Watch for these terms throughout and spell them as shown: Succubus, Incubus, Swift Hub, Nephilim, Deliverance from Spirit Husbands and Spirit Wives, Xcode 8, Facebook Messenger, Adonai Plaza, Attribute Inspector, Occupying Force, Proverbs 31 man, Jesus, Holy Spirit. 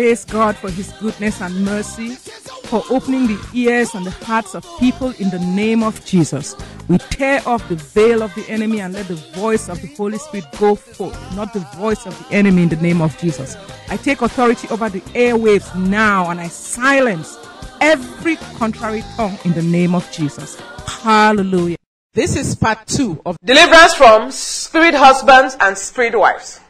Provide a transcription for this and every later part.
praise God for His goodness and mercy, for opening the ears and the hearts of people in the name of Jesus. We tear off the veil of the enemy and let the voice of the Holy Spirit go forth, not the voice of the enemy, in the name of Jesus. I take authority over the airwaves now and I silence every contrary tongue in the name of Jesus. Hallelujah. This is part 2 of Deliverance from Spirit Husbands and Spirit Wives.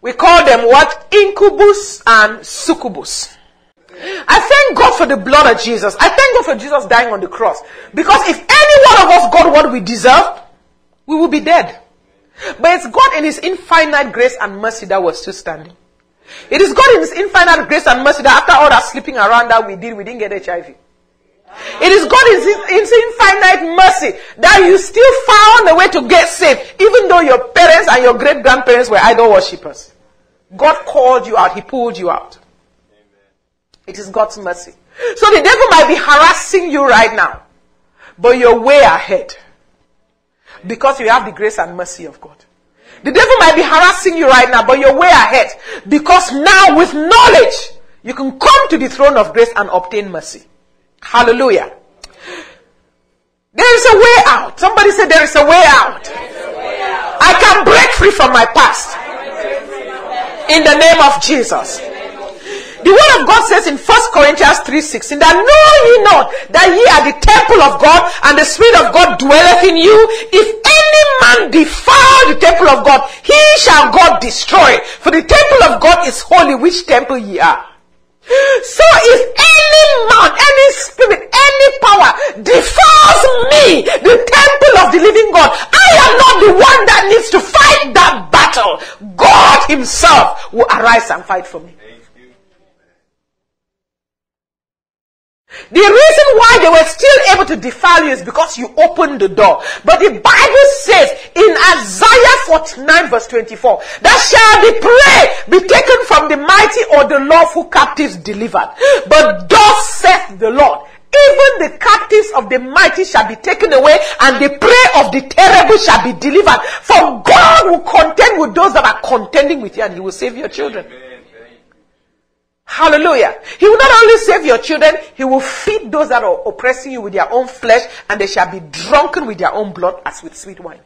We call them what? Incubus and Succubus. I thank God for the blood of Jesus. I thank God for Jesus dying on the cross. Because if any one of us got what we deserve, we will be dead. But it's God in His infinite grace and mercy that we're still standing. It is God in His infinite grace and mercy that after all that sleeping around that we did, we didn't get HIV. It is God in His infinite mercy that you still found a way to get saved, even though your parents and your great-grandparents were idol worshippers. God called you out. He pulled you out. Amen. It is God's mercy. So the devil might be harassing you right now, but you're way ahead because you have the grace and mercy of God. The devil might be harassing you right now, but you're way ahead because now with knowledge, you can come to the throne of grace and obtain mercy. Hallelujah. There is a way out. Somebody said there is a way out. I can break free from my past. In the name of Jesus. The word of God says in 1 Corinthians 3:16 that know ye not that ye are the temple of God and the Spirit of God dwelleth in you. If any man defile the temple of God, he shall God destroy. For the temple of God is holy, which temple ye are. So if any man, any spirit, any power defiles me, the temple of the living God, I am not the one that needs to fight that battle. God Himself will arise and fight for me. The reason why they were still able to defile you is because you opened the door. But the Bible says in Isaiah 49:24, that shall the prey be taken from the mighty or the lawful captives delivered. But thus saith the Lord, even the captives of the mighty shall be taken away, and the prey of the terrible shall be delivered. For God will contend with those that are contending with you, and He will save your children. Amen. Hallelujah. He will not only save your children, He will feed those that are oppressing you with their own flesh, and they shall be drunken with their own blood as with sweet wine.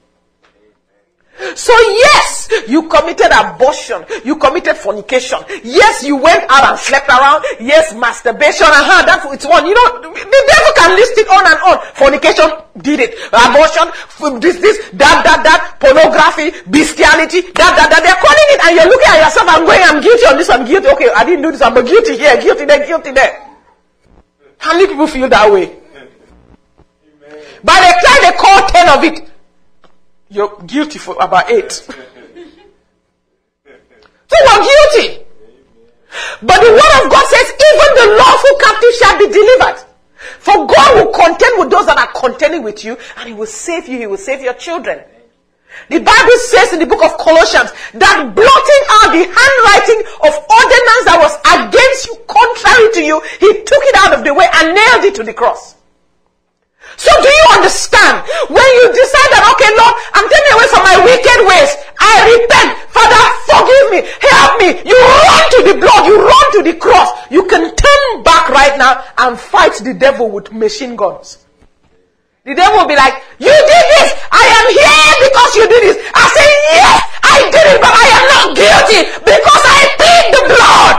So yes, you committed abortion, you committed fornication, yes, you went out and slept around, yes, masturbation, that's one. You know, the devil can list it on and on. Fornication, did it. Abortion, that, pornography, bestiality, that. They're calling it, and you're looking at yourself and going, I'm guilty on this, I'm guilty. Okay, I didn't do this, I'm guilty here, guilty there, guilty there. How many people feel that way? Amen. By the time they call 10 of it, you're guilty for about 8. So we're guilty. But the word of God says, even the lawful captive shall be delivered. For God will contend with those that are contending with you, and He will save you. He will save your children. The Bible says in the book of Colossians that blotting out the handwriting of ordinance that was against you, contrary to you, He took it out of the way and nailed it to the cross. So do you understand? When you decide that, okay, Lord, I'm turning away from my wicked ways, I repent. Father, forgive me. Help me. You run to the blood. You run to the cross. You can turn back right now and fight the devil with machine guns. The devil will be like, you did this. I am here because you did this. I say, yes, I did it, but I am not guilty because I plead the blood.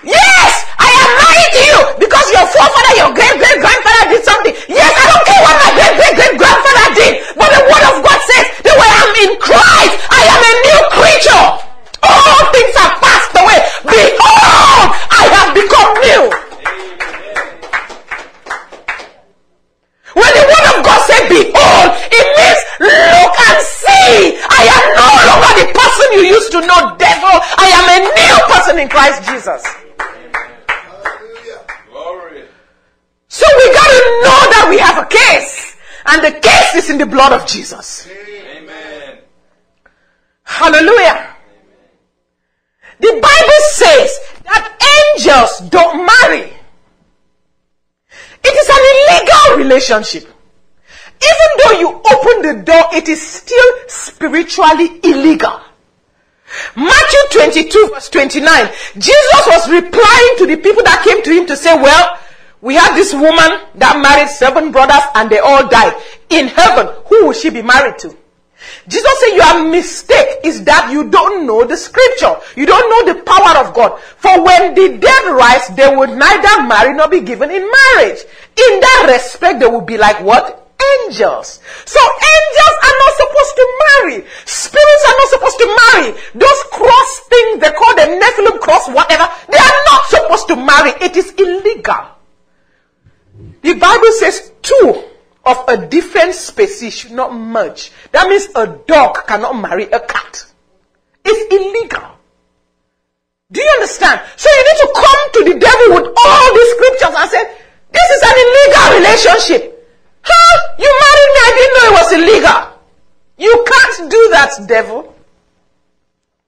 Yes, I am lying to you because your forefather, your great-great-grandfather did something. Yes, I don't care what my great-great-great-grandfather did, but the word of God says that when I am in Christ, I am a new creature. All things have passed away. Behold, I have become new. When the word of God says behold, it means look and see. I am no longer the person you used to know, devil. I am a new person in Christ Jesus. So we got to know that we have a case. And the case is in the blood of Jesus. Amen. Hallelujah. Amen. The Bible says that angels don't marry. It is an illegal relationship. Even though you open the door, it is still spiritually illegal. Matthew 22 verse 29, Jesus was replying to the people that came to him to say, well, we have this woman that married 7 brothers and they all died. In heaven, who will she be married to? Jesus said, your mistake is that you don't know the scripture. You don't know the power of God. For when the dead rise, they would neither marry nor be given in marriage. In that respect, they will be like what? Angels. So angels are not supposed to marry. Spirits are not supposed to marry. Those cross things, they call them Nephilim cross, whatever. They are not supposed to marry. It is illegal. The Bible says two of a different species should not merge. That means a dog cannot marry a cat. It's illegal. Do you understand? So you need to come to the devil with all these scriptures and say, this is an illegal relationship. Huh? You married me, I didn't know it was illegal. You can't do that, devil.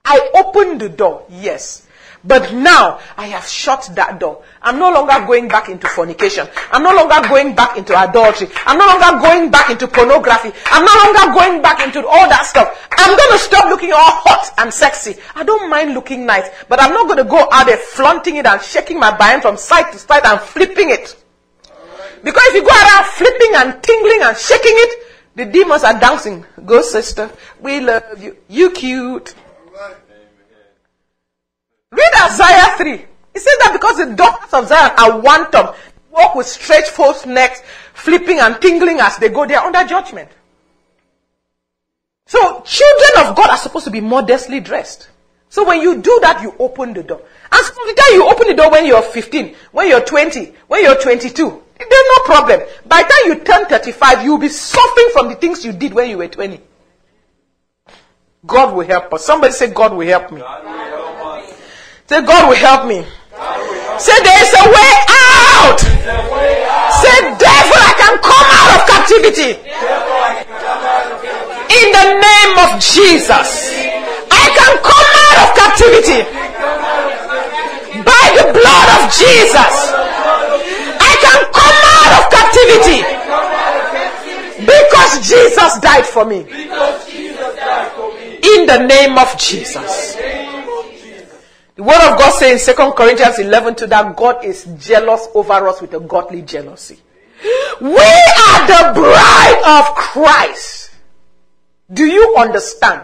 I opened the door, yes. But now, I have shut that door. I'm no longer going back into fornication. I'm no longer going back into adultery. I'm no longer going back into pornography. I'm no longer going back into all that stuff. I'm going to stop looking all hot and sexy. I don't mind looking nice, but I'm not going to go out there flaunting it and shaking my behind from side to side and flipping it. Because if you go around flipping and tingling and shaking it, the demons are dancing. Go, sister. We love you. You cute. Read Isaiah 3. It says that because the daughters of Zion are wanton, walk with stretched forth necks, flipping and tingling as they go, they are under judgment. So children of God are supposed to be modestly dressed. So when you do that, you open the door. And sometimes you open the door when you're 15, when you're 20, when you're 22. There's no problem. By the time you turn 35, you'll be suffering from the things you did when you were 20. God will help us. Somebody say, God will help me. Say, God will help me. Say, there is a way out. Say, devil, I can come out of captivity. In the name of Jesus. I can come out of captivity. By the blood of Jesus. I can come out of captivity. Because Jesus died for me. In the name of Jesus. The word of God says in 2 Corinthians 11:2 that God is jealous over us with a godly jealousy. We are the bride of Christ. Do you understand?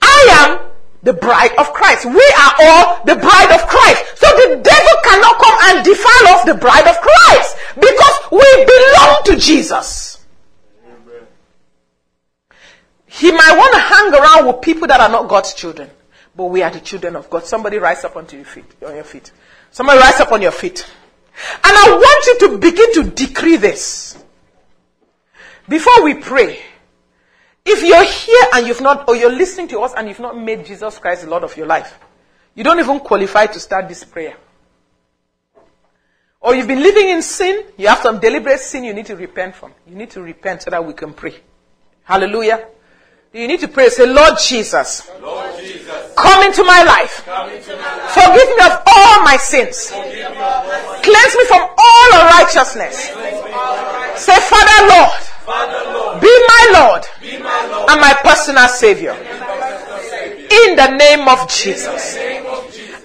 I am the bride of Christ. We are all the bride of Christ. So the devil cannot come and defile off the bride of Christ because we belong to Jesus. He might want to hang around with people that are not God's children. But we are the children of God. Somebody rise up on your feet. Somebody rise up on your feet. And I want you to begin to decree this. Before we pray, if you're here and you've not, or you're listening to us and you've not made Jesus Christ the Lord of your life, you don't even qualify to start this prayer. Or you've been living in sin, you have some deliberate sin you need to repent from. You need to repent so that we can pray. Hallelujah. You need to pray. Say, Lord Jesus, Lord Jesus, come into my life. Forgive me of all my sins. Cleanse me from all unrighteousness. Say, Father Lord, be my Lord and my personal Savior. In the name of Jesus.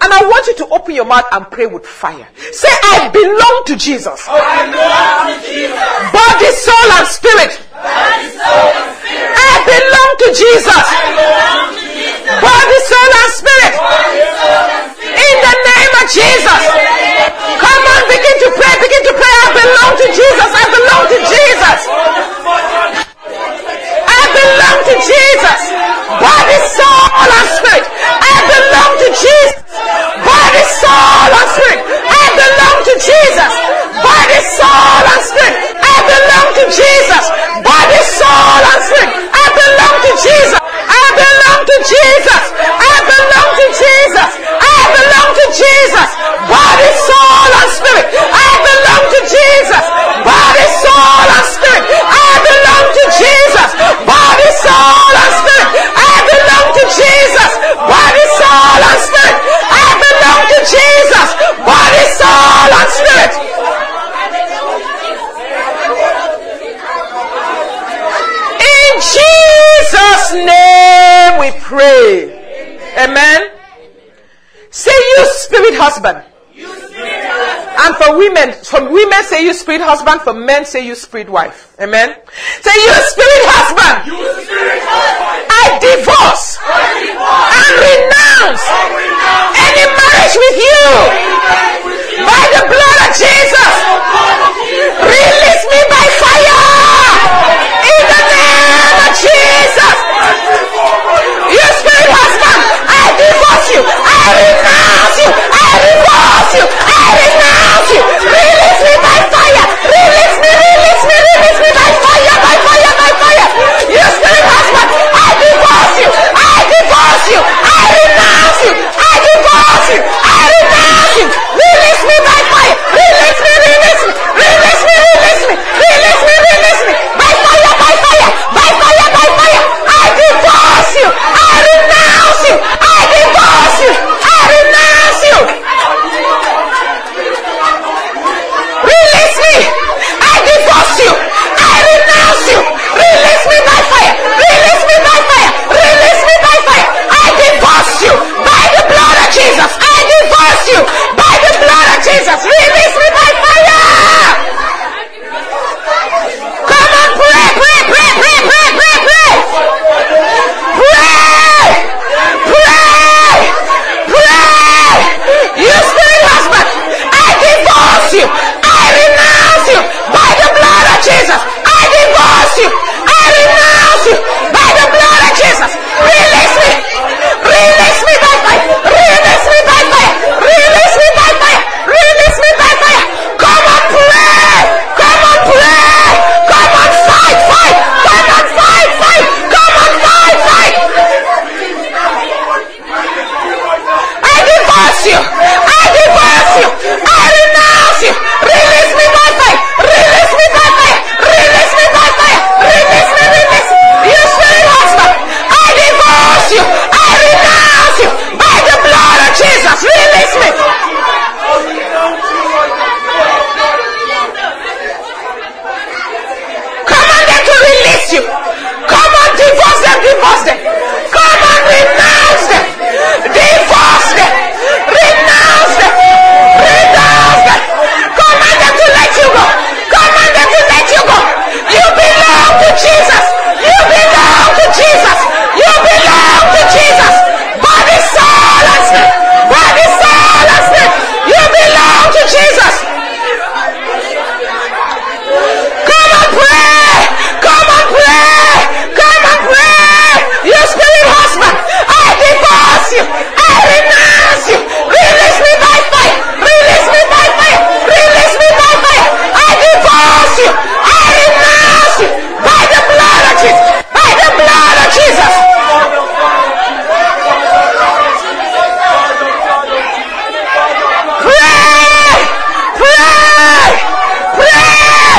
And I want you to open your mouth and pray with fire. Say, I belong to Jesus. Body, soul, and spirit. I belong to Jesus. Body, soul, and spirit. In the name of Jesus. Come on, begin to pray. Begin to pray. I belong to Jesus. I belong to Jesus. I belong to Jesus. Body, soul, and spirit. I belong to Jesus. Body, soul, and spirit. I belong to Jesus. Body, soul, and spirit. I belong to Jesus. Body, soul, and spirit. I belong to Jesus. I belong to Jesus. I belong to Jesus. I belong to Jesus. Body, soul, and spirit. I belong to Jesus. Amen. Say you spirit husband. You spirit husband. And for women say you spirit husband, for men say you spirit wife. Amen. Say you spirit husband. You spirit husband. I divorce. And renounce. Any marriage with you. By the blood of Jesus. Release me by fire. In the name of Jesus. You spirit husband. I divorce you. I renounce you. I divorce you. I renounce you. Release me by fire. Release me. Release me. Release me by fire. By fire. By fire. You spirit husband. I divorce you. I divorce you. I renounce you. I divorce you. I renounce you. Release me by fire. Release me. Release me. Release me. Release me. Release me. Release me. By fire. By fire. By fire. By fire. I divorce you. I renounce you. I divorce you. I renounce you. Release me. I divorce you. I renounce you. Release me by fire. Release me by fire. Release me by fire. I divorce you by the blood of Jesus. I divorce you by the blood of Jesus. Release me by fire. Come on, pray, pray, pray, pray, pray, pray, pray. Pray. Pray. Pray. You spirit husband, I divorce you. I renounce you by the blood of Jesus. I divorce you. I renounce you by the blood of Jesus. Release me. Release me by fire. Release me by fire. Release me by fire. Release me by fire. Come on, pray. Come on, pray. Come on, fight, fight. Come on, fight, fight. Come on, fight, fight. I divorce you. I divorce you. I renounce you. Release me by fire. Release me by fire. Release me by fire. Release me, release me. You spirit husband, I divorce you. I renounce you by the blood of Jesus. Release me. Come on, them to release you. Come on, divorce them, divorce them. Come on, renounce them. Divorce them. Renounce them. Renounce them. Come on, them to let you go. Come on, them to let you go. You belong to Jesus. You belong to Jesus. You belong to Jesus. Body, soul, and spirit. Body, soul, and spirit. You belong to Jesus. Come and pray. Come and pray. Come and pray. You spirit husband, I divorce you. I renounce you. Release me by fire. Release me by fire. Release me by fire. I divorce you. I renounce you by the blood of Jesus. By the blood of Jesus. Pray. Pray. Pray.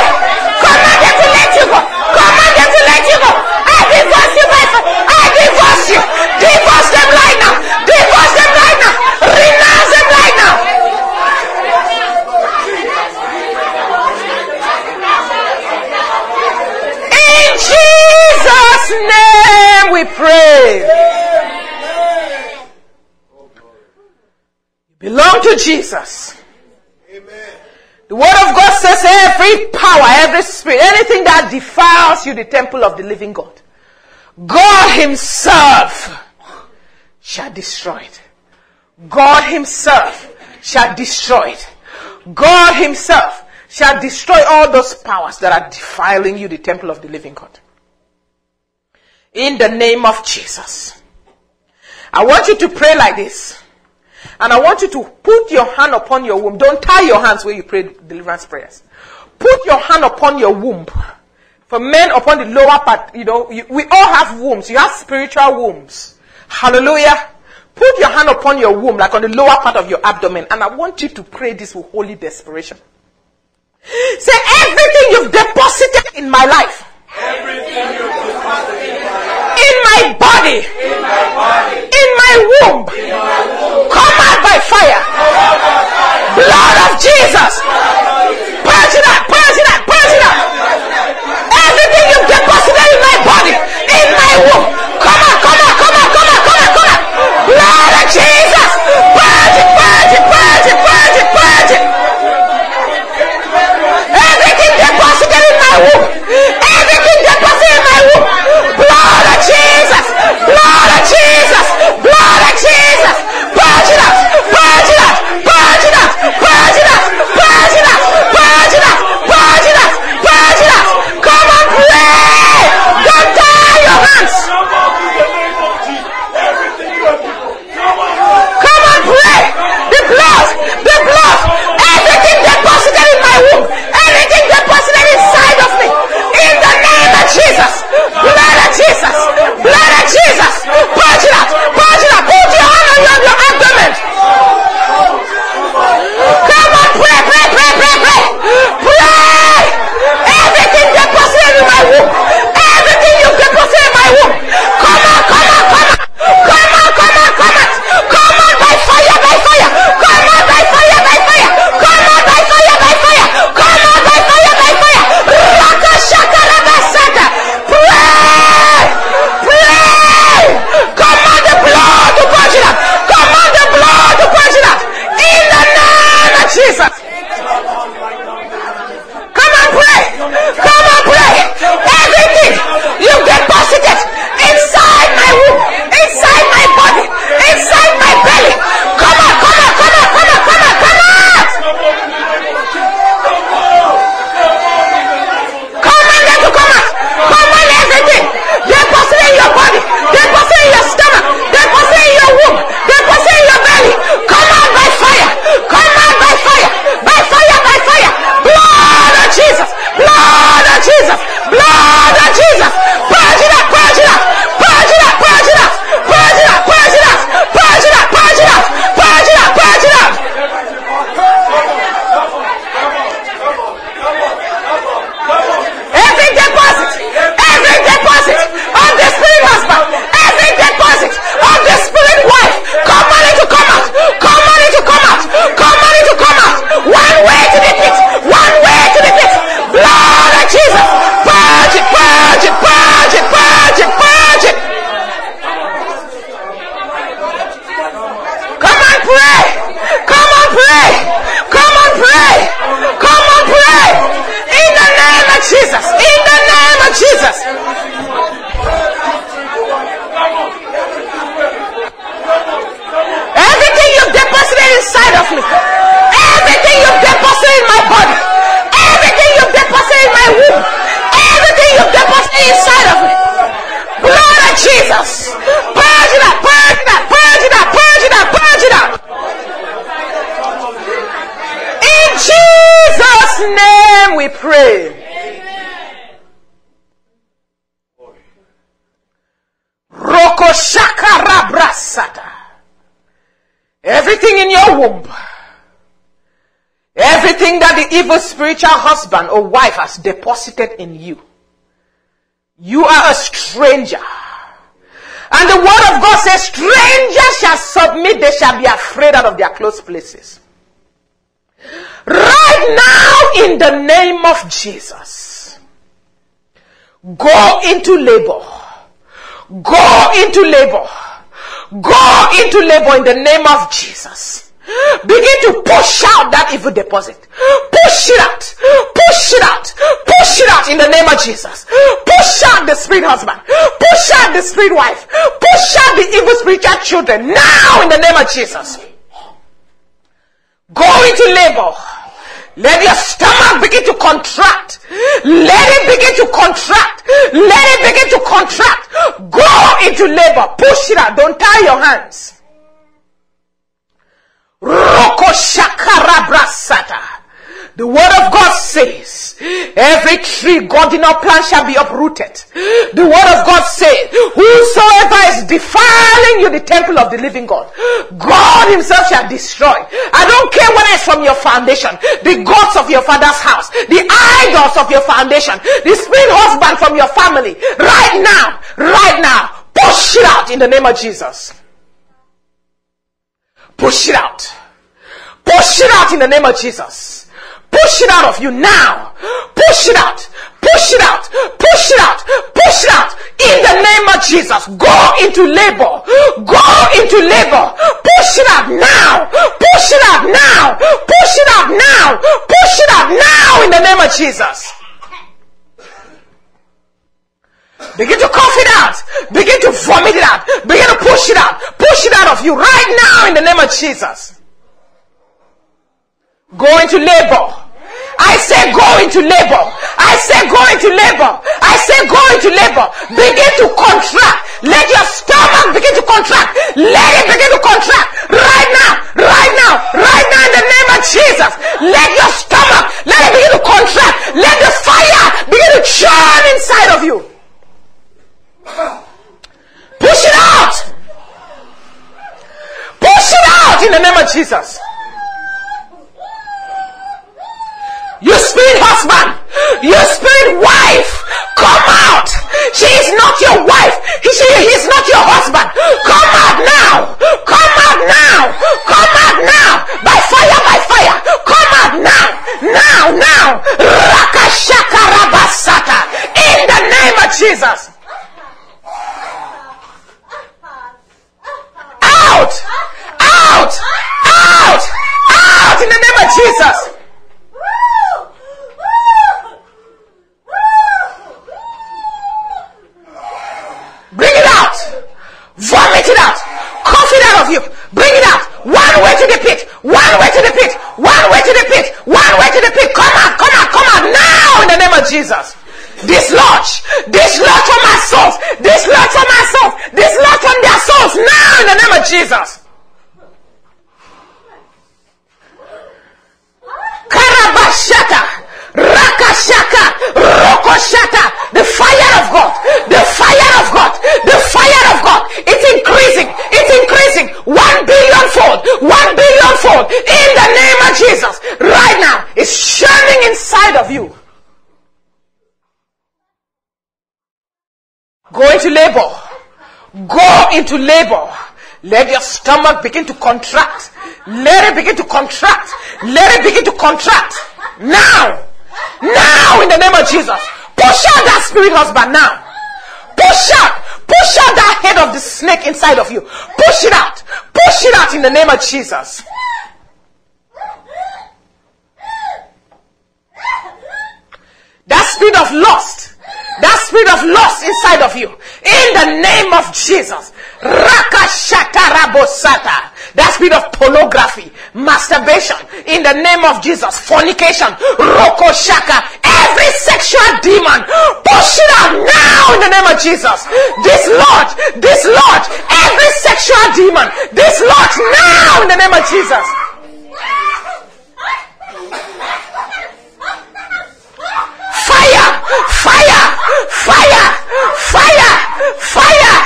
Come on, get to let you go. Come on, get to let you go. I divorce you by fire. I divorce you. Divorce them right now. Divorce them right now. Renounce them right now. In Jesus' name we pray. Belong to Jesus. Amen. The word of God says every power, every spirit, anything that defiles you, the temple of the living God, God himself shall destroy it. God himself shall destroy it. God himself shall destroy all those powers that are defiling you, the temple of the living God. In the name of Jesus. I want you to pray like this. And I want you to put your hand upon your womb. Don't tie your hands when you pray deliverance prayers. Put your hand upon your womb. For men upon the lower part, we all have wombs. You have spiritual wombs. Hallelujah. Put your hand upon your womb, like on the lower part of your abdomen. And I want you to pray this with holy desperation. Say, everything you've deposited in my life, in my body, in my womb, come out by fire. Blood of Jesus. Purge it out, purge it out, purge it out. Everything you've deposited in my body, in my womb, come out, come out, come out, come out, come out, come out. Blood. Jesus. Purge it up, purge it up, purge it up, purge it up, purge it up. In Jesus' name we pray. Rokoshakarabrasata. Everything in your womb, everything that the evil spiritual husband or wife has deposited in you, you are a stranger. And the word of God says, strangers shall submit, they shall be afraid out of their closed places. Right now, in the name of Jesus, go into labor. Go into labor. Go into labor in the name of Jesus. Begin to push out that evil deposit. Push it out. Push it out. Push it out in the name of Jesus. Push out the spirit husband. Push out the spirit wife. Push out the evil spiritual children now in the name of Jesus. Go into labor. Let your stomach begin to contract. Let it begin to contract. Let it begin to contract. Go into labor. Push it out. Don't tie your hands. The word of God says, every tree God did not plant shall be uprooted. The word of God says, whosoever is defiling you, the temple of the living God, God himself shall destroy. I don't care whether it's from your foundation, the gods of your father's house, the idols of your foundation, the spirit husband from your family. Right now, push it out in the name of Jesus. Push it out. Push it out in the name of Jesus. Push it out of you now. Push it out. Push it out. Push it out. Push it out. In the name of Jesus. Go into labor. Go into labor. Push it out now. Push it out now. Push it out now. Push it out now in the name of Jesus. Begin to cough it out. Begin to vomit it out. Begin to push it out. Push it out of you right now in the name of Jesus. Go into labor. I say go into labor. I say go into labor. I say go into labor. Begin to contract. Let your stomach begin to contract. Let it begin to contract. Right now. Right now. Right now in the name of Jesus. Let your stomach, let it begin to contract. Let the fire begin to churn inside of you. Push it out. Push it out in the name of Jesus. You spirit husband, you spirit wife, come out. She is not your wife. He is not your husband. Come out now. Come out now. Come out now. By fire, by fire. Come out now. Now, now. Rakashaka Rabasata. In the name of Jesus. Out. Out. Out. Out. In the name of Jesus. Bring it out. Vomit it out. Cough it out of you. Bring it out. One way to the pit. One way to the pit. One way to the pit. One way to the pit. Come out. Come out. Come out now in the name of Jesus. Dislodge. Dislodge from my souls. Dislodge from my souls. Dislodge from their souls now in the name of Jesus. Karabashata. Rakashaka. Rokoshata. The fire of God. The fire of God. The fire of God. It's increasing. It's increasing. 1,000,000,000-fold. 1,000,000,000-fold. In the name of Jesus. Right now. It's shining inside of you. Go into labor. Go into labor. Let your stomach begin to contract. Let it begin to contract. Let it begin to contract. Now. Now in the name of Jesus. Push out that spirit husband now. Push out. Push out that head of the snake inside of you. Push it out. Push it out in the name of Jesus. That spirit of lust. That spirit of lust inside of you. In the name of Jesus. Rakashatarabosata. That spirit of pornography, masturbation, in the name of Jesus, fornication, rokoshaka, every sexual demon, push it out now in the name of Jesus. Dislodge every sexual demon. Dislodge now in the name of Jesus. Fire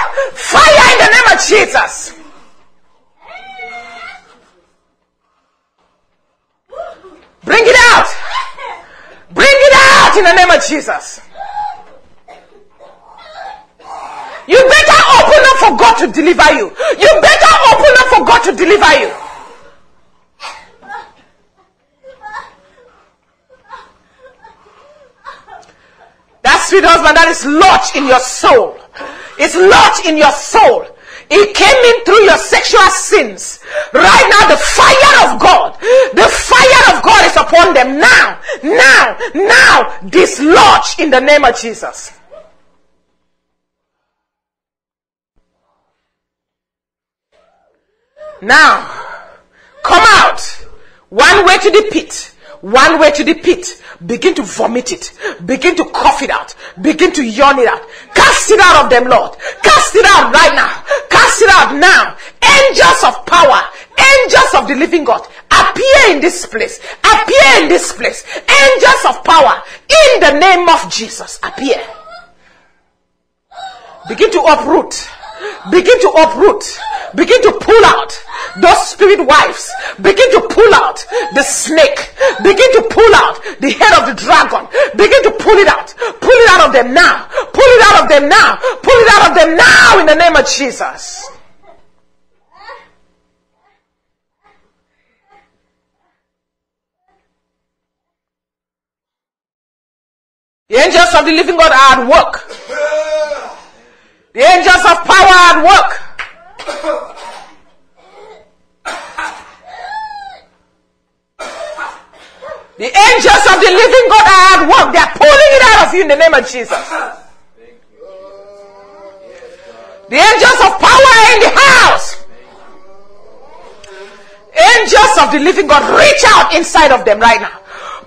in the name of Jesus. Bring it out. Bring it out in the name of Jesus. You better open up for God to deliver you. You better open up for God to deliver you. That sweet husband that is lodged in your soul. It's lodged in your soul. It came in through your sexual sins. Right now, the fire of God is upon them. Now, dislodge in the name of Jesus. Now, come out. One way to the pit. One way to the pit. Begin to vomit it. Begin to cough it out. Begin to yawn it out. Cast it out of them, Lord. Cast it out right now. Cast it out now. Angels of power. Angels of the living God. Appear in this place. Appear in this place. Angels of power. In the name of Jesus. Appear. Begin to uproot. Begin to uproot. Begin to pull out those spirit wives. Begin to pull out the snake. Begin to pull out the head of the dragon. Begin to pull it out. Pull it out of them now. Pull it out of them now. Pull it out of them now in the name of Jesus. The angels of the living God are at work. The angels of power at work. The angels of the living God are at work. They are pulling it out of you in the name of Jesus. The angels of power are in the house. Angels of the living God, reach out inside of them right now.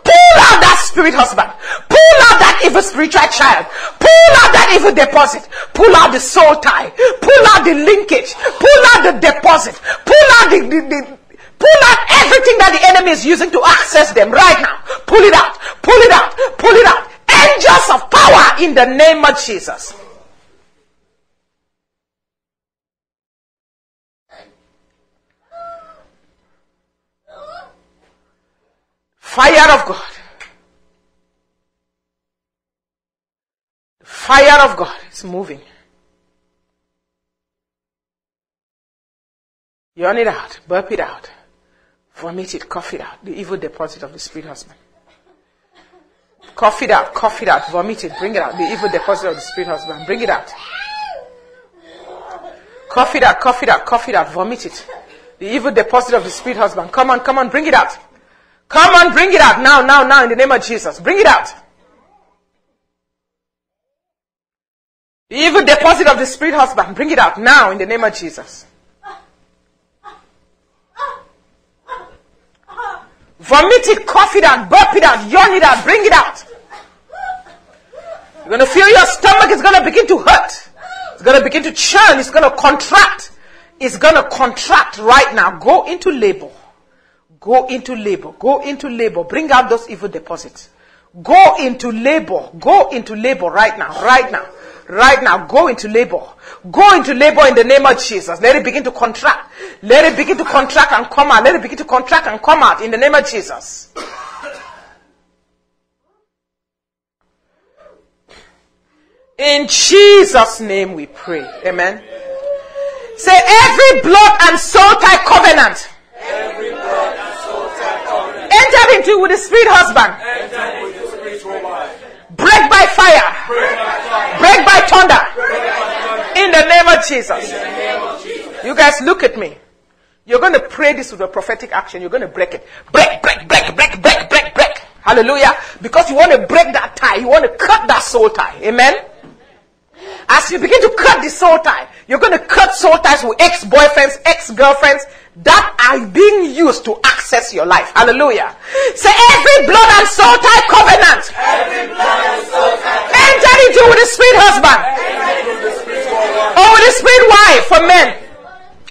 Pull out that spirit husband. Pull out that evil spiritual child. Pull out that evil deposit. Pull out the soul tie. Pull out the linkage. Pull out the deposit. Pull out pull out everything that the enemy is using to access them right now. Pull it out. Pull it out. Pull it out. Angels of power in the name of Jesus. Fire of God. The fire of God is moving. Yawn it out, burp it out, vomit it, cough it out. The evil deposit of the spirit husband. Cough it out, vomit it, bring it out. The evil deposit of the spirit husband, bring it out. Cough it out, cough it out, cough it out, vomit it. The evil deposit of the spirit husband. Come on, come on, bring it out. Come on, bring it out now in the name of Jesus. Bring it out. The evil deposit of the spirit husband. Bring it out now in the name of Jesus. Vomit it, cough it out, burp it out, yawn it out, bring it out. You're going to feel your stomach is going to begin to hurt. It's going to begin to churn. It's going to contract. It's going to contract right now. Go into labor. Go into labor. Go into labor. Bring out those evil deposits. Go into labor. Go into labor right now. Right now. Right now. Go into labor. Go into labor in the name of Jesus. Let it begin to contract. Let it begin to contract and come out. Let it begin to contract and come out in the name of Jesus. In Jesus' name we pray. Amen. Say every blood and soul tie covenant. Every blood and soul tie covenant. Entered into with the spirit husband. Entered into the spiritual wife. Break by fire. Break by fire. Break by thunder. Break by thunder. In the name of Jesus. In the name of Jesus. You guys look at me. You're going to pray this with a prophetic action. You're going to break it. Break, break, break, break, break, break, break. Hallelujah. Because you want to break that tie. You want to cut that soul tie. Amen. As you begin to cut the soul tie, you're going to cut soul ties with ex-boyfriends, ex-girlfriends that are being used to access your life. Hallelujah. Say every blood and soul tie covenant entered into with the spirit husband. spirit wife for men.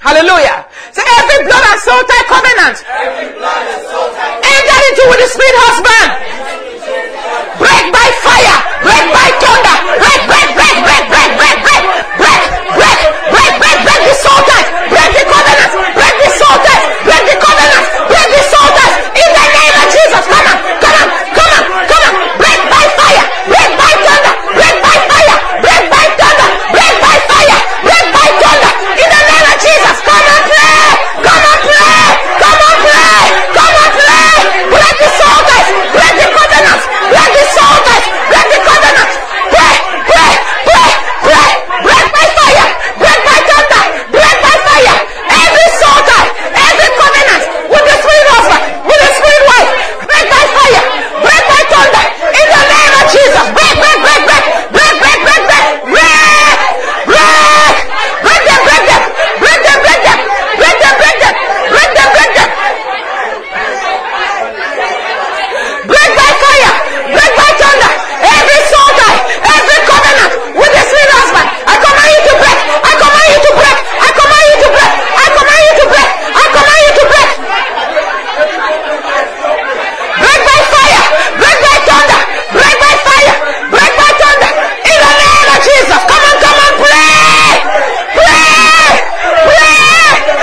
Hallelujah. So every blood and soul tie covenant entered into with the spirit husband, break by fire, break by thunder, break the soul ties, break the covenants, break the soul ties, break the covenants, break the soul ties in the name of Jesus. Come on, come on, come on, come on, break by fire, break by thunder, break by fire, break by thunder, break by fire, break by thunder in the name of Jesus. Come and play, come and play, come and play, come and play, break the soul ties, break the covenants, break the soul ties, break the covenants, break, break, break, break, break by fire, break by thunder, break by fire, every soul tie, every covenant with the spirit husband, with the spirit wife, break by fire, break by thunder in the name of Jesus. Break, break, break, break, break, break, break, break, break, break, break them, break them, break them, break them, break them, break them, break them, break them, break by fire, break by thunder, every soul tie, every covenant with the spirit husband. I command you to break, I command you to break, I command you to break, I command you to break, I command you to break, break by fire, break by thunder, break by fire, break by thunder in the name of Jesus. Come on, come on, pray, pray, pray,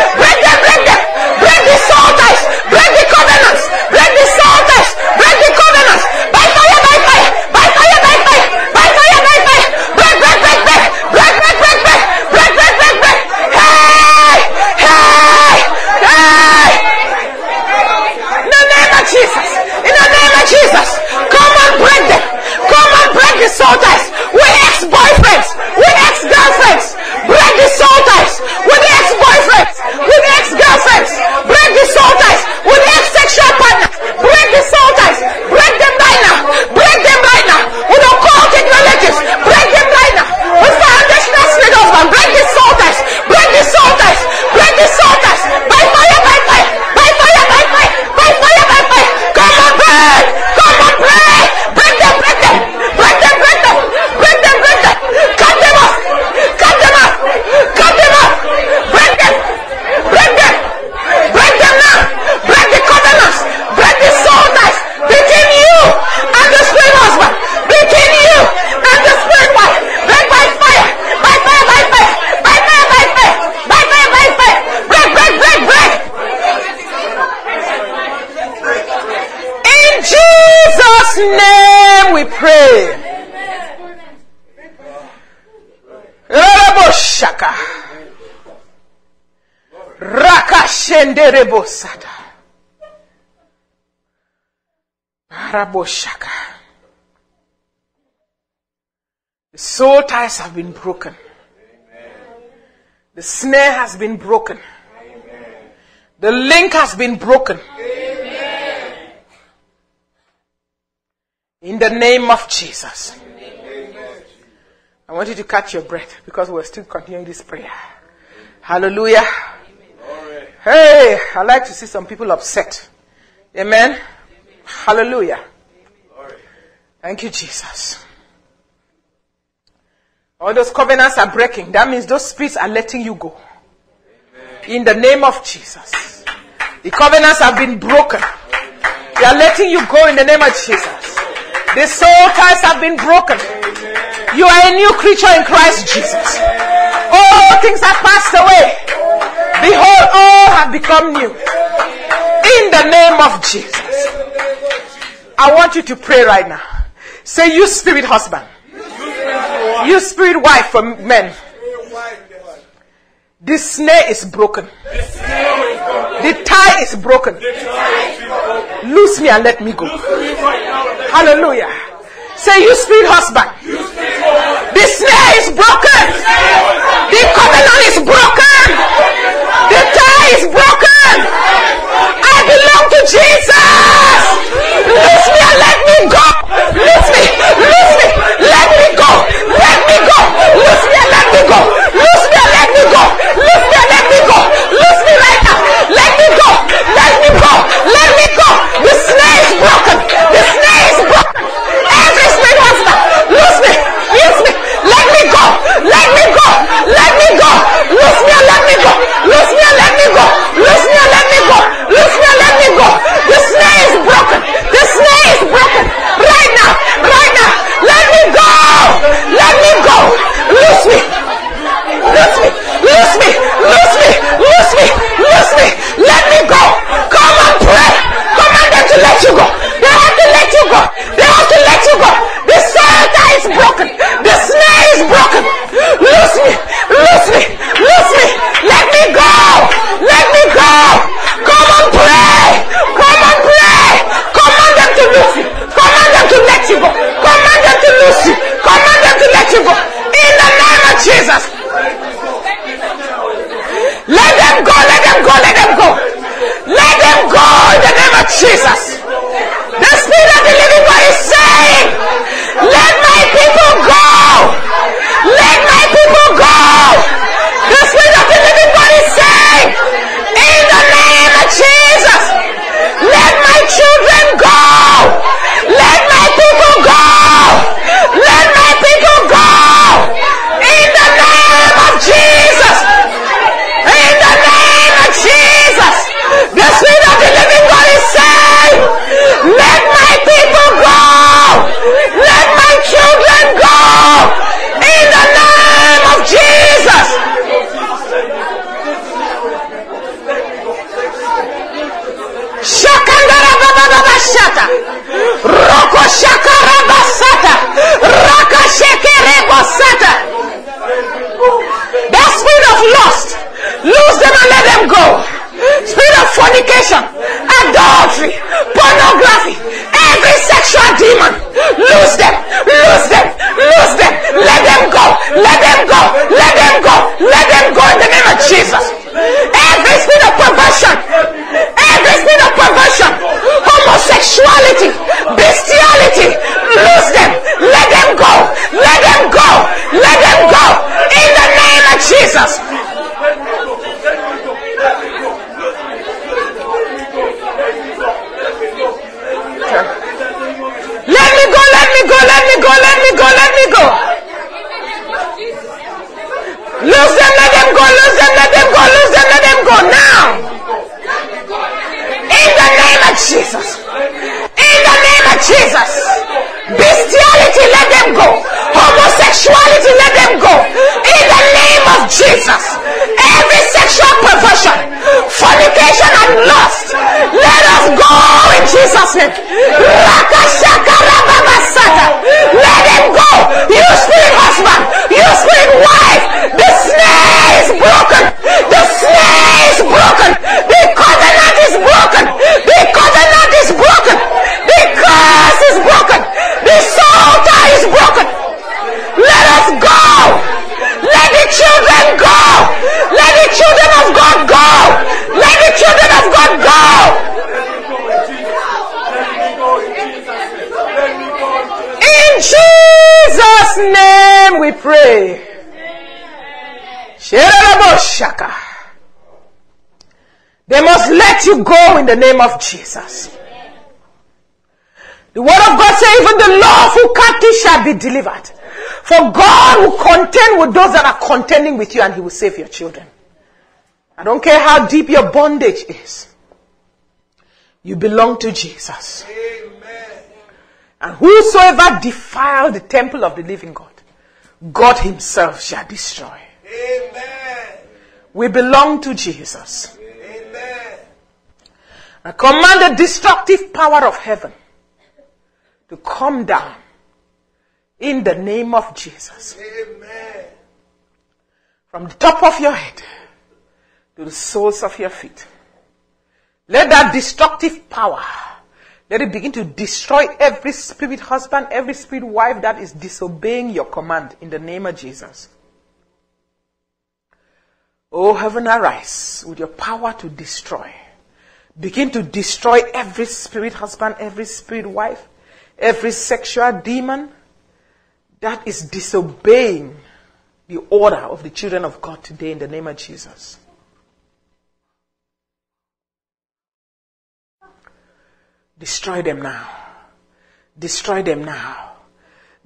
break them, break the soul ties, break the soul ties, break the covenants by fire, by fire, by fire, by fire, by fire, by fire, break, break, break, break, break, break, break, break, break, break, break, break. Hey, hey, hey! In the name of Jesus, in the name of Jesus, come and break them, come and break the soul ties with ex-boyfriends, with ex-girlfriends, break the soul ties with ex-boyfriends, with ex-girlfriends, break the soul ties with ex-sexual partners, break the soul ties, break them by now, with occult technologies, break them by now, with foundational spirit husband, break the soul ties, break the soul ties, break the soul ties, by fire, by fire, by fire, by fire, by fire, by fire, come on, pray, come on, pray, break them, break them, break them, break them, break them, break them, cut them off, cut them off, cut them off, break them, break them, break them now, break the covenants, break the soul ties between you and the spirit husband, between you and the spirit wife, break by fire, by fire, by fire, by fire, by fire, by fire, by fire, break, break, break, break, in Jesus' name we pray. Raboshaka rakashenderebosada Raboshaka. The soul ties have been broken. Amen. The snare has been broken. Amen. The link has been broken. Amen. In the name of Jesus. Amen. I want you to catch your breath because we're still continuing this prayer. Hallelujah. Amen. Hey, I like to see some people upset. Amen. Amen. Hallelujah. Amen. Thank you, Jesus. All those covenants are breaking. That means those spirits are letting you go. Amen. In the name of Jesus. The covenants have been broken. Amen. They are letting you go in the name of Jesus. Amen. The soul ties have been broken. Amen. You are a new creature in Christ Jesus. Amen. All things have passed away. Amen. Behold, all have become new. Amen. In the name of Jesus. Amen. I want you to pray right now. Say, you spirit husband. You spirit wife for men. This snare is broken. The tie is broken. Loose me and let me go. Hallelujah. Say, you spirit husband. The snare is broken. The covenant is broken. The tie is broken. I belong to Jesus. Loose me and let me go. Loose me. Loose me. Let me go. Let me go. Loose me and let me go. Loose me and let me go. Loose me and let me go. Loose me right now. Let me go. Let me go. Let me go. The snare is broken. The snare is broken. Every snare has now. Loose me. Loose me. Let me go. Let me go. Let me go. Jesus' name we pray. They must let you go in the name of Jesus. The word of God says even the lawful captive shall be delivered. For God will contend with those that are contending with you, and he will save your children. I don't care how deep your bondage is. You belong to Jesus. Amen. And whosoever defile the temple of the living God, God himself shall destroy. Amen. We belong to Jesus. Amen. I command the destructive power of heaven to come down in the name of Jesus. Amen. From the top of your head to the soles of your feet. Let that destructive power, let it begin to destroy every spirit husband, every spirit wife that is disobeying your command in the name of Jesus. Oh, heaven, arise with your power to destroy. Begin to destroy every spirit husband, every spirit wife, every sexual demon that is disobeying the order of the children of God today in the name of Jesus. Destroy them now. Destroy them now.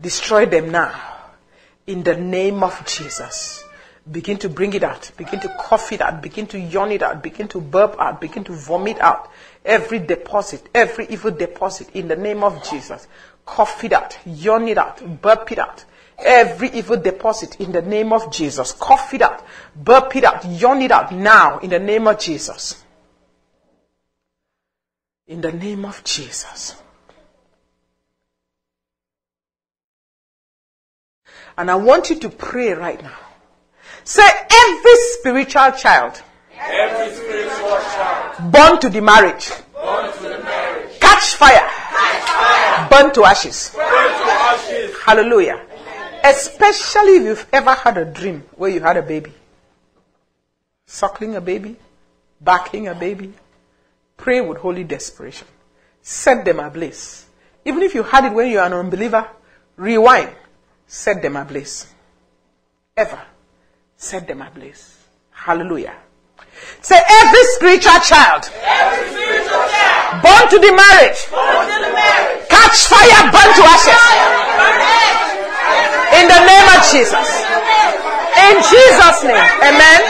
Destroy them now. In the name of Jesus. Begin to bring it out. Begin to cough it out. Begin to yawn it out. Begin to burp out. Begin to vomit out. Every deposit, every evil deposit in the name of Jesus. Cough it out. Yawn it out. Burp it out. Every evil deposit in the name of Jesus. Cough it out. Burp it out. Yawn it out now in the name of Jesus. In the name of Jesus. And I want you to pray right now. Say, every spiritual child, born to the marriage, catch fire, burn to ashes. Hallelujah. Amen. Especially if you've ever had a dream where you had a baby, suckling a baby, backing a baby. Pray with holy desperation. Set them ablaze. Even if you had it when you are an unbeliever, rewind. Set them ablaze. Ever. Set them ablaze. Hallelujah. Say, every spiritual child, born to the marriage, catch fire, burn to ashes. In the name of Jesus. In Jesus' name. Amen.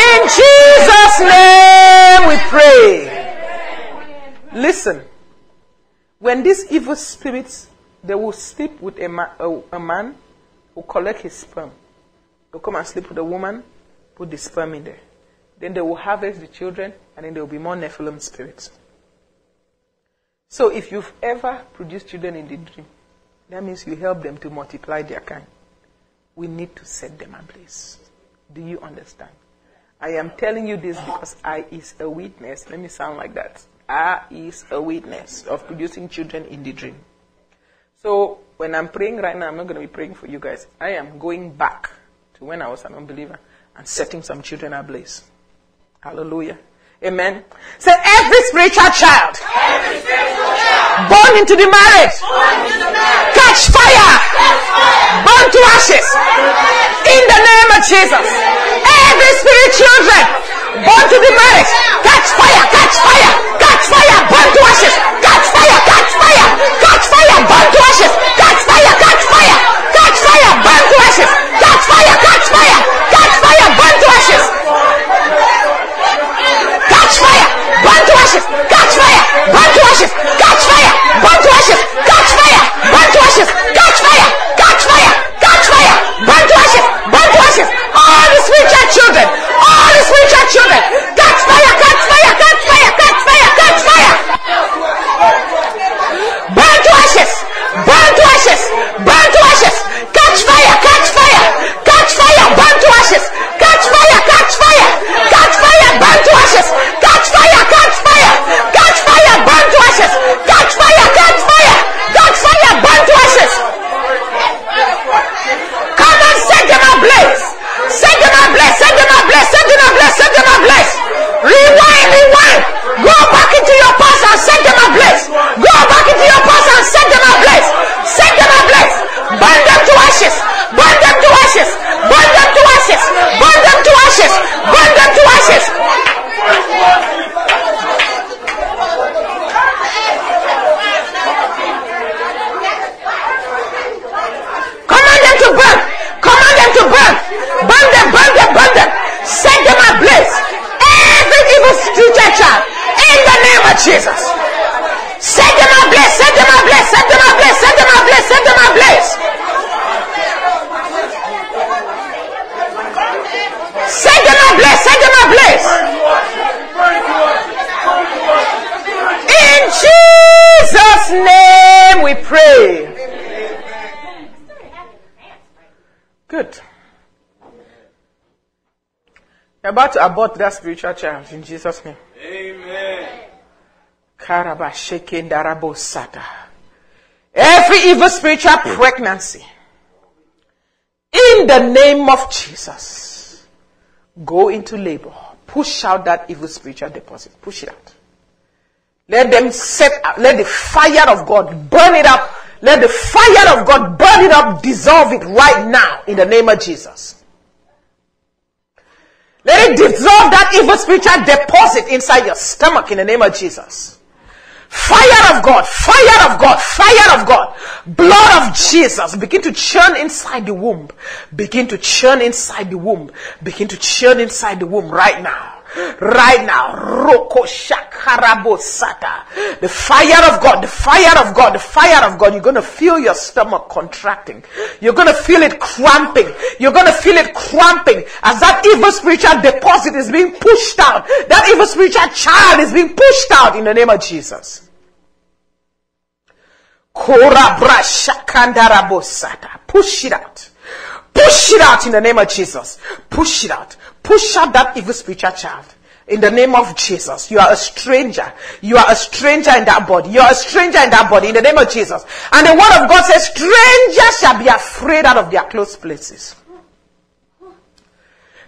In Jesus' name we pray. Listen. When these evil spirits, they will sleep with a man, will collect his sperm. They'll come and sleep with a woman, put the sperm in there. Then they will harvest the children, and then there will be more Nephilim spirits. So if you've ever produced children in the dream, that means you help them to multiply their kind. We need to set them ablaze. Do you understand? I am telling you this because I is a witness. Let me sound like that. I is a witness of producing children in the dream. So when I'm praying right now, I'm not going to be praying for you guys. I am going back to when I was an unbeliever and setting some children ablaze. Hallelujah. Amen. Say, every spiritual child, born into the marriage, catch fire, burn to ashes. In the name of Jesus. Every spirit children, born to the marriage, catch fire, catch fire, catch fire, burn to ashes. Catch fire, catch fire, catch fire, burn to ashes. Catch fire, catch fire, catch fire, burn to ashes. Catch fire, catch fire, catch fire, burn to ashes. Catch fire, burn to ashes. Catch fire, burn to ashes. Catch fire, burn to ashes. Catch fire, burn to ashes. Catch fire, catch fire, catch fire, burn to ashes. Burn to ashes. All the spiritual children, all the spiritual children, catch fire, catch fire, catch fire, catch fire, catch fire. about to abort that spiritual child in Jesus' name. Amen. Every evil spiritual pregnancy, in the name of Jesus, go into labor. Push out that evil spiritual deposit. Push it out. Let them set up. Let the fire of God burn it up. Let the fire of God burn it up. Dissolve it right now in the name of Jesus. Let it dissolve that evil spiritual deposit inside your stomach in the name of Jesus. Fire of God, fire of God, fire of God, blood of Jesus, begin to churn inside the womb, begin to churn inside the womb, begin to churn inside the womb right now. Right now, Roko Shakarabo Sata, the fire of God, the fire of God, the fire of God. You're going to feel your stomach contracting. You're going to feel it cramping. You're going to feel it cramping as that evil spiritual deposit is being pushed out. That evil spiritual child is being pushed out in the name of Jesus. Korabra Shakandarabo Sata, push it out. Push it out in the name of Jesus. Push it out. Push out that evil spiritual child. In the name of Jesus. You are a stranger. You are a stranger in that body. You are a stranger in that body. In the name of Jesus. And the word of God says, strangers shall be afraid out of their closed places.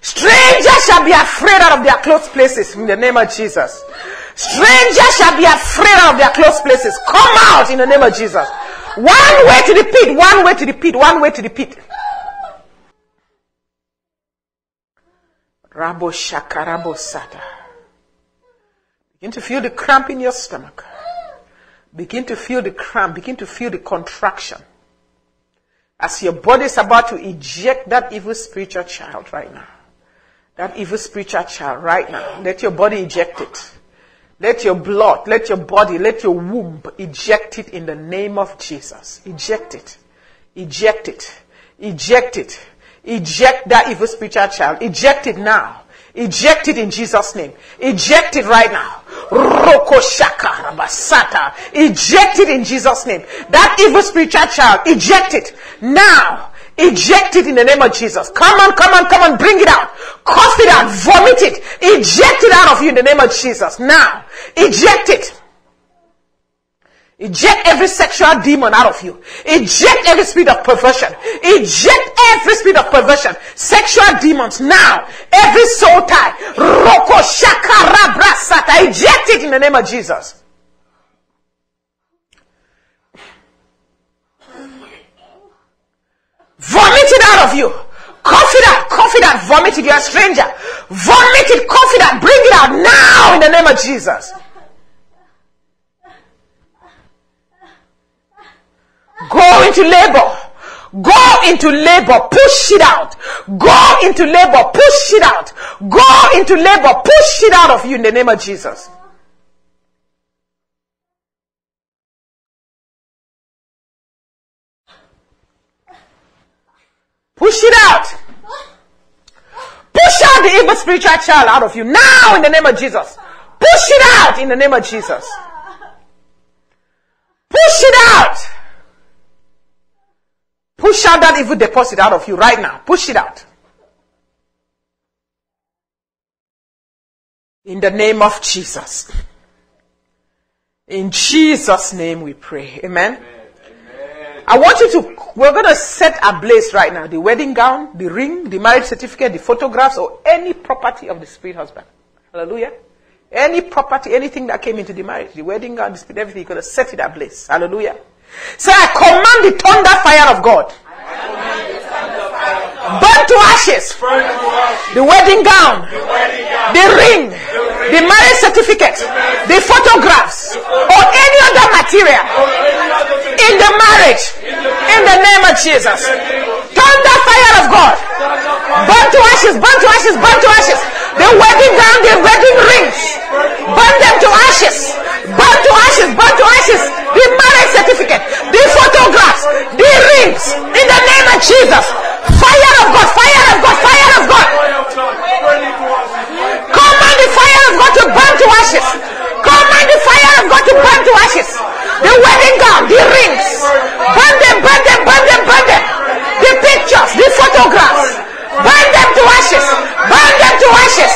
Strangers shall be afraid out of their closed places. In the name of Jesus. Strangers shall be afraid out of their closed places. Come out in the name of Jesus. One way to the pit. One way to the pit. One way to the pit. Rabo Shakarabo Sata. Begin to feel the cramp in your stomach. Begin to feel the cramp. Begin to feel the contraction. As your body is about to eject that evil spiritual child right now. That evil spiritual child right now. Let your body eject it. Let your blood, let your body, let your womb eject it in the name of Jesus. Eject it. Eject it. Eject it. Eject that evil spiritual child. Eject it now. Eject it in Jesus' name. Eject it right now. Roko Shaka Rabasata. Eject it in Jesus' name. That evil spiritual child. Eject it now. Eject it in the name of Jesus. Come on, come on, come on. Bring it out. Cough it out. Vomit it. Eject it out of you in the name of Jesus. Now. Eject it. Eject every sexual demon out of you. Eject every spirit of perversion. Eject every spirit of perversion. Sexual demons now. Every soul tie. Roko Shakarabra Sata. Eject it in the name of Jesus. Vomit it out of you. Cough it out, vomit it. You're a stranger. Vomit it, cough it out, bring it out now in the name of Jesus. Go into labor. Go into labor. Push it out. Go into labor. Push it out. Go into labor. Push it out of you in the name of Jesus. Push it out. Push out the evil spiritual child out of you now in the name of Jesus. Push it out in the name of Jesus. Push it out. Push out that evil deposit out of you right now. Push it out. In the name of Jesus. In Jesus' name we pray. Amen. Amen. Amen. I want you to, we're going to set ablaze right now the wedding gown, the ring, the marriage certificate, the photographs, or any property of the spirit husband. Hallelujah. Any property, anything that came into the marriage, the wedding gown, the spirit, everything, you're going to set it ablaze. Hallelujah. Say, so I command the thunder fire of God. Burn to ashes. The wedding gown. The ring. The marriage certificate. The photographs. Or any other material. In the marriage. In the name of Jesus. Thunder fire of God. Burn to ashes. Burn to ashes. Burn to ashes. The wedding gown. The wedding rings. Burn them to ashes. Burn to ashes. Burn to ashes. The marriage certificate. The photographs. The rings. In the name of Jesus. Fire of God. Fire of God. Fire of God. Command the fire of God to burn to ashes. Command the fire of God to burn to ashes. The wedding gown. The rings. Burn them. Burn them. Burn them. Burn them. The pictures. The photographs. Burn them to ashes. Burn them to ashes.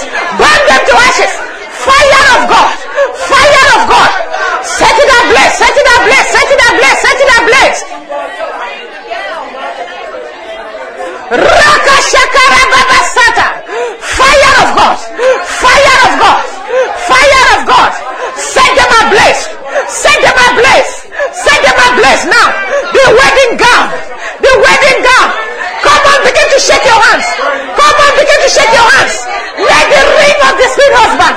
prayers now. They're wedding gown. They're wedding gown. Come on, begin to shake your hands. Come on, begin to shake your hands. Let the ring of the spirit husband.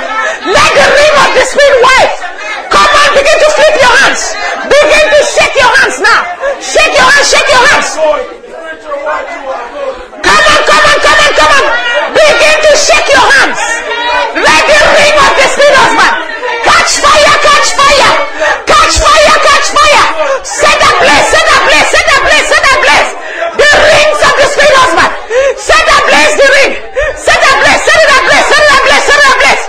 Let the ring of the spirit wife. Come on, begin to flip your hands. Begin to shake your hands now. Shake your hands, shake your hands. Come on, come on, come on, come on. Begin to shake your hands. Let the ring of the spirit husband. Catch fire, catch fire. Catch fire, catch fire. Set a place, set a place, set a place, set a place. The rings of the spirit husband. Set a place, the ring. Set a place, set it a place, set it a place, set it a place.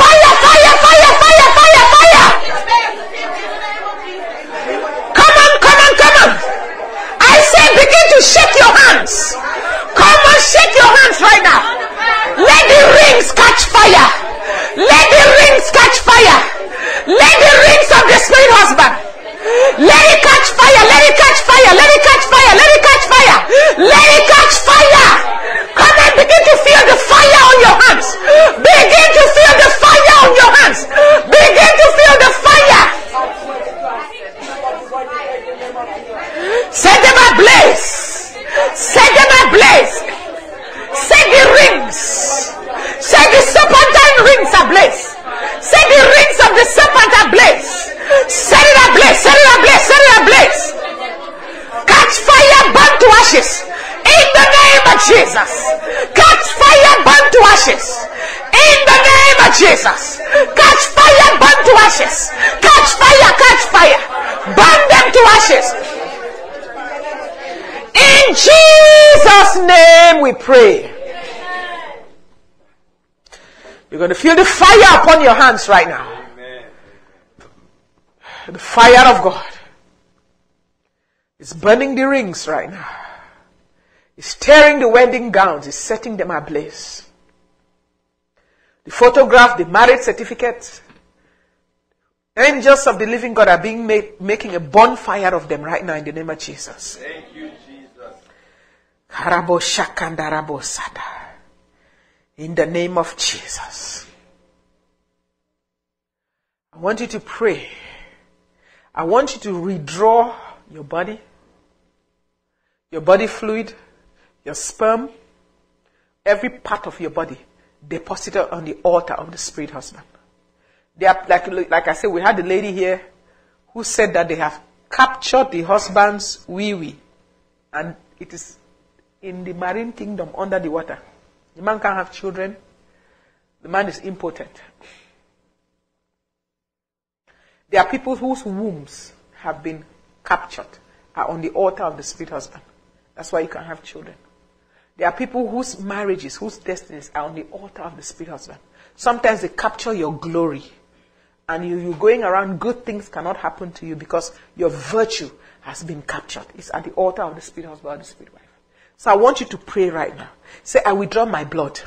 Fire, fire, fire, fire, fire, fire. Come on, come on, come on. I say begin to shake your hands. Come on, shake your hands right now. Let the rings catch fire. Let the rings catch fire. Let the rings of the spirit husband. Let it catch fire. Let it catch fire. Let it catch fire. Let it catch fire. Let it catch fire. Come on, begin to feel the fire on your hands. Begin to feel the fire on your hands. Begin to feel the fire. Set them ablaze. Set them ablaze. Set the rings. Set the serpentine rings ablaze. Set the rings of the serpent ablaze. Set it ablaze. Set it ablaze. Set it ablaze. Catch fire, burn to ashes. In the name of Jesus. Catch fire, burn to ashes. In the name of Jesus. Catch fire, burn to ashes. Catch fire, catch fire. Burn them to ashes. In Jesus' name we pray. You're going to feel the fire upon your hands right now. Amen. The fire of God is burning the rings right now. It's tearing the wedding gowns. It's setting them ablaze. The photograph, the marriage certificate, angels of the living God are being making a bonfire of them right now in the name of Jesus. Thank you, Jesus. In the name of Jesus. I want you to pray. I want you to redraw your body fluid, your sperm, every part of your body deposited on the altar of the spirit husband. They are, like I said, we had a lady here who said that they have captured the husband's wee-wee, and it is in the marine kingdom under the water. The man can't have children. The man is impotent. There are people whose wombs have been captured, are on the altar of the spirit husband. That's why you can't have children. There are people whose marriages, whose destinies are on the altar of the spirit husband. Sometimes they capture your glory. And you're going around, good things cannot happen to you because your virtue has been captured. It's at the altar of the spirit husband or the spirit wife. So I want you to pray right now. Say, I withdraw my blood,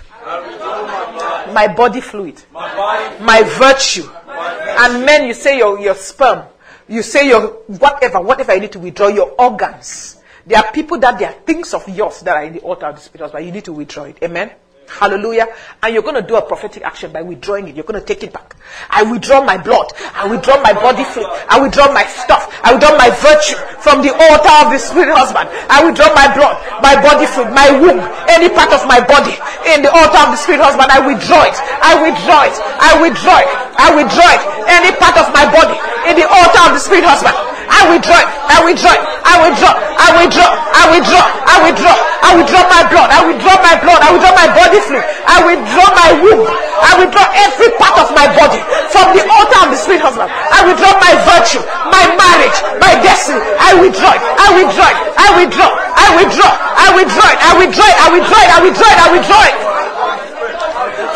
my body fluid, my virtue. And men, you say your sperm, you say your whatever you need to withdraw, your organs. There are people that there are things of yours that are in the altar of the spirit, but you need to withdraw it. Amen? Hallelujah. And you're going to do a prophetic action by withdrawing it. You're going to take it back. I withdraw my blood. I withdraw my body fluid. I withdraw my stuff. I withdraw my virtue from the altar of the spirit husband. I withdraw my blood, my body fluid, my womb, any part of my body in the altar of the spirit husband. I withdraw it. I withdraw it. I withdraw it. I withdraw it. Any part of my body in the altar of the spirit husband. I withdraw it. I withdraw it. I withdraw. I withdraw. I withdraw. I withdraw. I withdraw my blood. I withdraw my blood. I withdraw my body fluid. I withdraw my womb. I withdraw every part of my body from the altar of the spirit husband. I withdraw my virtue, my marriage, my destiny. I withdraw it. I withdraw it. I withdraw. I withdraw. I withdraw it. I withdraw it. I withdraw it. I withdraw it. I withdraw it.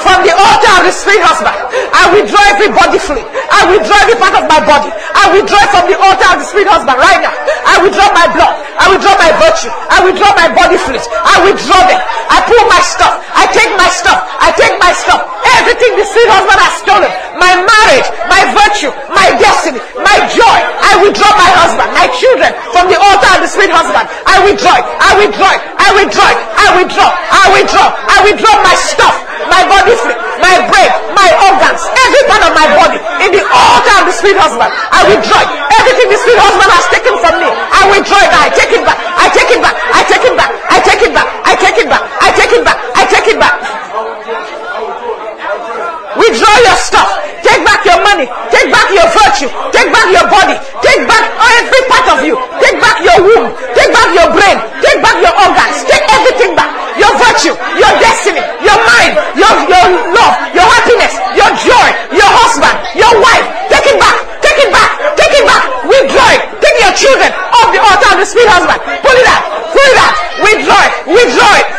From the altar of the spirit husband. I withdraw every body fluid. I withdraw every part of my body. I withdraw from the altar of the spirit husband right now. I withdraw my blood. I withdraw my virtue. I withdraw my body fluid. I withdraw them. I pull my stuff. I take my stuff. I take my stuff. Everything the spirit husband has stolen. My marriage, my virtue, my destiny, my joy. I withdraw my husband, my children from the altar of the spirit husband. I withdraw it. I withdraw it. I withdraw it. I withdraw. I withdraw. I withdraw my stuff, my body fluid, my brain, my organs, every part of my body in the altar of the spirit spirit husband. I withdraw it. Everything the spirit husband has taken from me, I withdraw it. I take it back. I take it back. I take it back. I take it back. I take it back. I take it back. I take it back. Withdraw your stuff. Take back your money. Take back your virtue. Take back your body. Take back every part of you. Take back your womb. Take back your brain. Take back your organs. Take everything back. Your virtue, your destiny, your mind, your love, your happiness, your joy, your husband, your wife. Take it back. Take it back. Take it back. Withdraw it. Take your children off the altar of the spirit husband. Pull it out. Pull it out. Withdraw it. Withdraw it.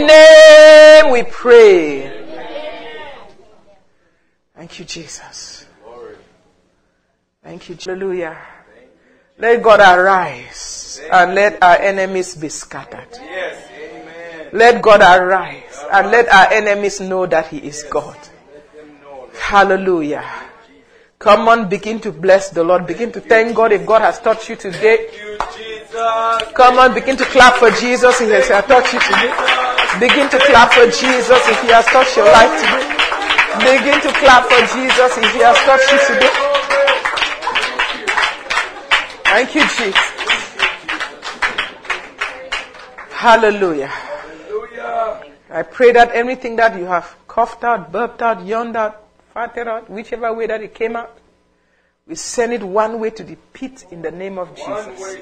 In Jesus' name we pray. Thank you, Jesus. Thank you, hallelujah. Let God arise and let our enemies be scattered. Let God arise and let our enemies know that He is God. Hallelujah. Come on, begin to bless the Lord. Begin to thank God if God has touched you today. Come on, begin to clap for Jesus if He has touched you today. Begin to clap for Jesus if He has touched your life today. Begin to clap for Jesus if He has touched you today. Thank you, Jesus. Hallelujah. I pray that anything that you have coughed out, burped out, yawned out, farted out, whichever way that it came out, we send it one way to the pit in the name of Jesus.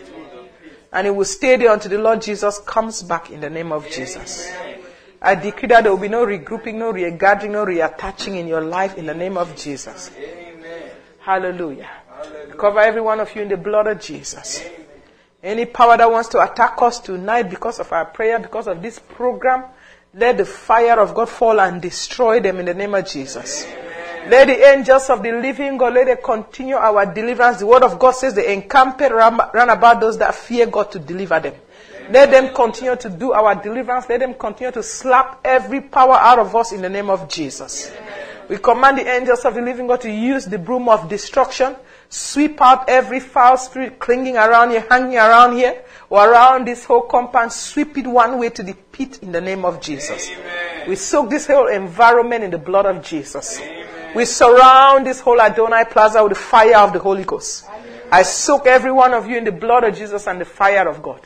And it will stay there until the Lord Jesus comes back in the name of Jesus. I decree that there will be no regrouping, no regathering, no reattaching in your life in the name of Jesus. Amen. Hallelujah. Hallelujah. Cover every one of you in the blood of Jesus. Amen. Any power that wants to attack us tonight because of our prayer, because of this program, let the fire of God fall and destroy them in the name of Jesus. Amen. Let the angels of the living God, let them continue our deliverance. The word of God says they encamp round about those that fear God to deliver them. Let them continue to do our deliverance. Let them continue to slap every power out of us in the name of Jesus. Amen. We command the angels of the living God to use the broom of destruction. Sweep out every foul spirit clinging around here, hanging around here, or around this whole compound. Sweep it one way to the pit in the name of Jesus. Amen. We soak this whole environment in the blood of Jesus. Amen. We surround this whole Adonai Plaza with the fire of the Holy Ghost. Amen. I soak every one of you in the blood of Jesus and the fire of God.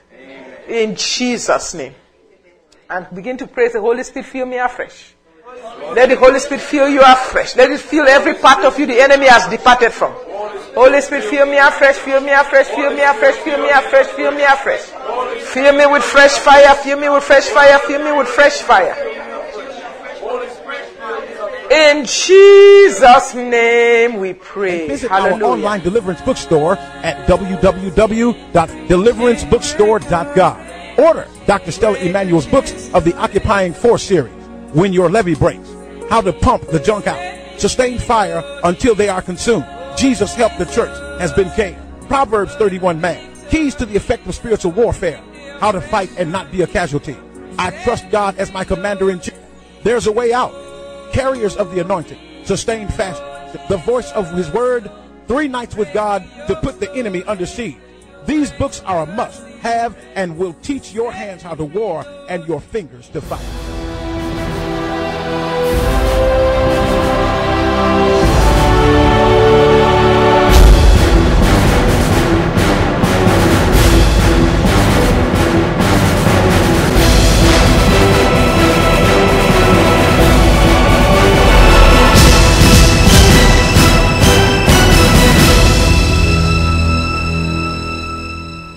In Jesus' name. And begin to pray. The Holy Spirit, fill me afresh. Let the Holy Spirit fill you afresh. Let it fill every part of you the enemy has departed from. Holy Spirit, fill me afresh, fill me afresh, fill me afresh, fill me afresh, fill me afresh. Fill me with fresh fire, fill me with fresh fire, fill me with fresh fire. In Jesus' name we pray. Visit Hallelujah. Our online Deliverance Bookstore at www.deliveranceBookstore.com. Order Dr. Stella Emanuel's books of the Occupying Force series, When Your Levee Breaks, How to Pump the Junk Out, Sustain Fire Until They Are Consumed, Jesus Help the Church Has Been Caved, Proverbs 31 Man, Keys to the Effective Spiritual Warfare, How to Fight and Not Be a Casualty, I Trust God as My Commander-in-Chief, There's a Way Out, Carriers of the Anointing, Sustained Fasting, The Voice of His Word, 3 Nights with God to Put the Enemy Under Siege. These books are a must have and will teach your hands how to war and your fingers to fight.